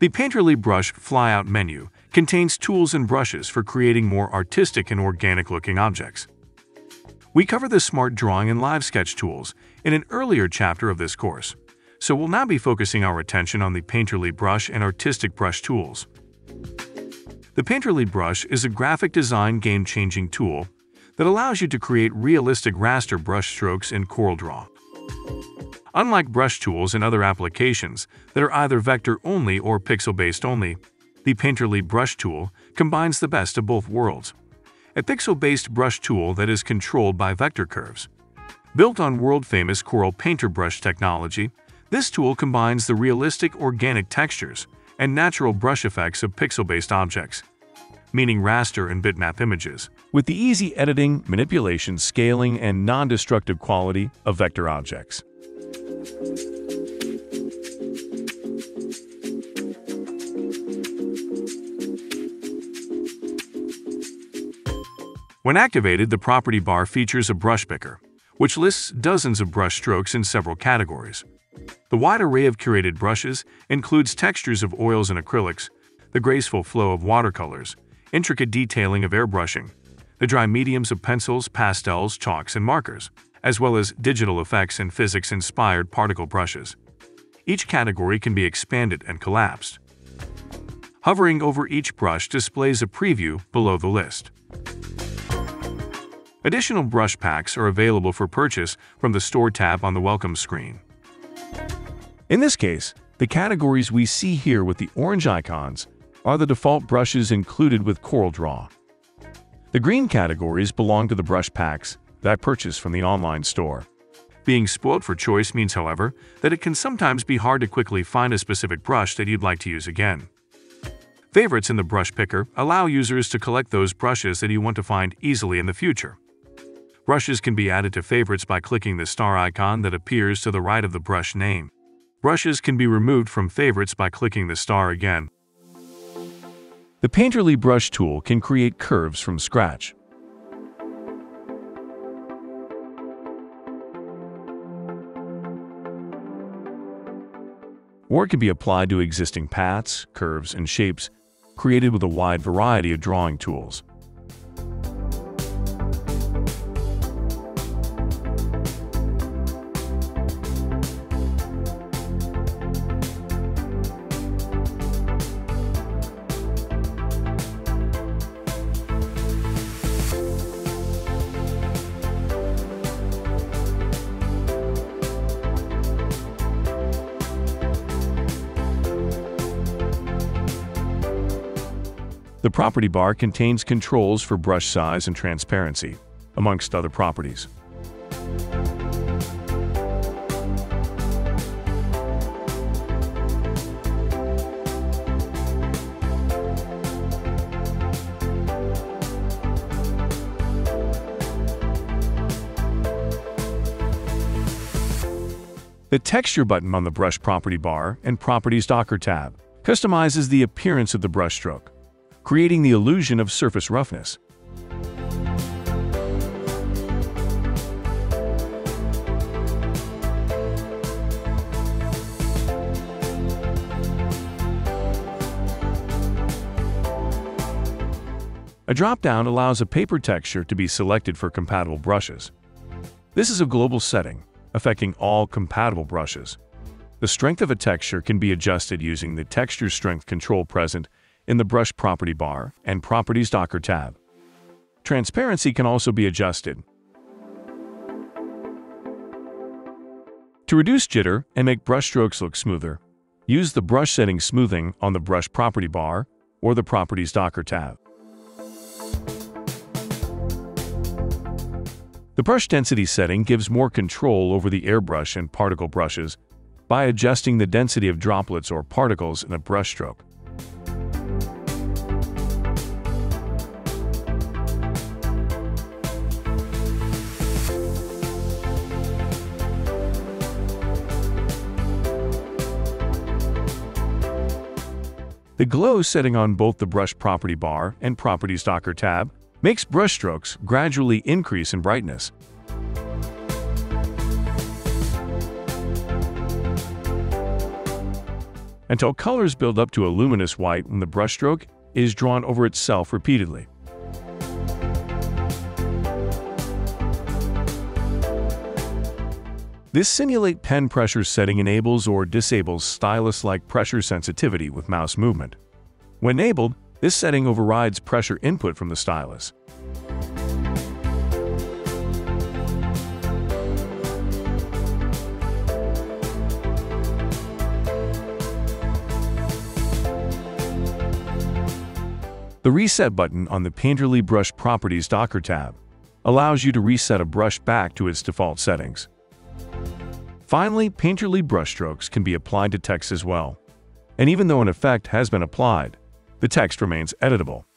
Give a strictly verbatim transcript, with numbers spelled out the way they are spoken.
The Painterly Brush flyout menu contains tools and brushes for creating more artistic and organic-looking objects. We covered the Smart Drawing and Live Sketch tools in an earlier chapter of this course, so we'll now be focusing our attention on the Painterly Brush and Artistic Brush tools. The Painterly Brush is a graphic design game-changing tool that allows you to create realistic raster brush strokes in CorelDRAW. Unlike brush tools and other applications that are either vector-only or pixel-based only, the Painterly Brush tool combines the best of both worlds. A pixel-based brush tool that is controlled by vector curves. Built on world-famous Corel Painter brush technology, this tool combines the realistic organic textures and natural brush effects of pixel-based objects, meaning raster and bitmap images, with the easy editing, manipulation, scaling, and non-destructive quality of vector objects. When activated, the property bar features a brush picker, which lists dozens of brush strokes in several categories. The wide array of curated brushes includes textures of oils and acrylics, the graceful flow of watercolors, intricate detailing of airbrushing, the dry mediums of pencils, pastels, chalks, and markers, as well as digital effects and physics-inspired particle brushes. Each category can be expanded and collapsed. Hovering over each brush displays a preview below the list. Additional brush packs are available for purchase from the Store tab on the Welcome screen. In this case, the categories we see here with the orange icons are the default brushes included with CorelDRAW. The green categories belong to the brush packs that I purchased from the online store. Being spoiled for choice means, however, that it can sometimes be hard to quickly find a specific brush that you'd like to use again. Favorites in the brush picker allow users to collect those brushes that you want to find easily in the future. Brushes can be added to favorites by clicking the star icon that appears to the right of the brush name. Brushes can be removed from favorites by clicking the star again. The Painterly Brush tool can create curves from scratch. Or it can be applied to existing paths, curves, and shapes created with a wide variety of drawing tools. The property bar contains controls for brush size and transparency, amongst other properties. The texture button on the brush property bar and Properties Docker tab customizes the appearance of the brushstroke, creating the illusion of surface roughness. A drop-down allows a paper texture to be selected for compatible brushes. This is a global setting, affecting all compatible brushes. The strength of a texture can be adjusted using the Texture Strength control present in the Brush Property Bar and Properties Docker tab. Transparency can also be adjusted. To reduce jitter and make brush strokes look smoother, use the Brush Setting Smoothing on the Brush Property Bar or the Properties Docker tab. The Brush Density setting gives more control over the airbrush and particle brushes by adjusting the density of droplets or particles in a brush stroke. The glow setting on both the Brush Property Bar and Properties Docker tab makes brushstrokes gradually increase in brightness. until colors build up to a luminous white when the brushstroke is drawn over itself repeatedly. This simulate pen pressure setting enables or disables stylus-like pressure sensitivity with mouse movement. When enabled, this setting overrides pressure input from the stylus. The Reset button on the Painterly Brush Properties Docker tab allows you to reset a brush back to its default settings. Finally, Painterly brush strokes can be applied to text as well, and even though an effect has been applied, the text remains editable.